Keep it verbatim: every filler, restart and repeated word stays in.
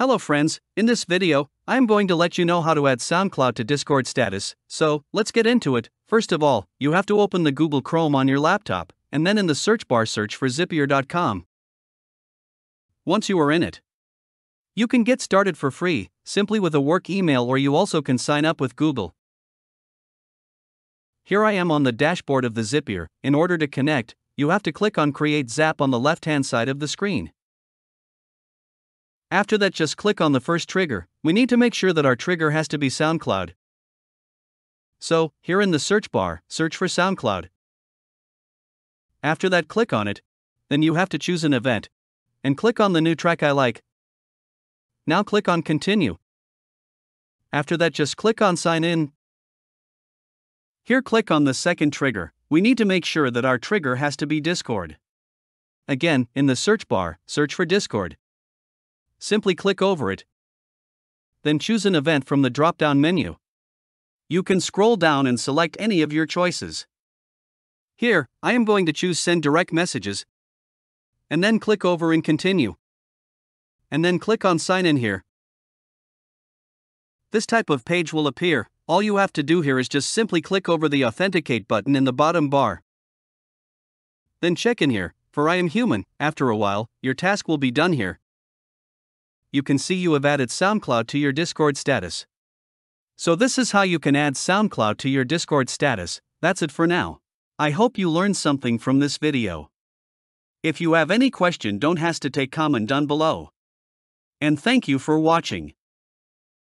Hello friends, in this video, I am going to let you know how to add SoundCloud to Discord status, so let's get into it. First of all, you have to open the Google Chrome on your laptop, and then in the search bar search for Zapier dot com. Once you are in it, you can get started for free, simply with a work email, or you also can sign up with Google. Here I am on the dashboard of the Zapier. In order to connect, you have to click on Create Zap on the left-hand side of the screen. After that, just click on the first trigger. We need to make sure that our trigger has to be SoundCloud. So, here in the search bar, search for SoundCloud. After that, click on it. Then you have to choose an event. And click on the new track I like. Now click on Continue. After that, just click on Sign In. Here click on the second trigger. We need to make sure that our trigger has to be Discord. Again, in the search bar, search for Discord. Simply click over it. Then choose an event from the drop-down menu. You can scroll down and select any of your choices. Here, I am going to choose Send Direct Messages. And then click over and Continue. And then click on Sign In here. This type of page will appear. All you have to do here is just simply click over the Authenticate button in the bottom bar. Then check in here, for I am human. After a while, your task will be done here. You can see you have added SoundCloud to your Discord status. So this is how you can add SoundCloud to your Discord status. That's it for now. I hope you learned something from this video. If you have any question, don't hesitate to comment down below. And thank you for watching.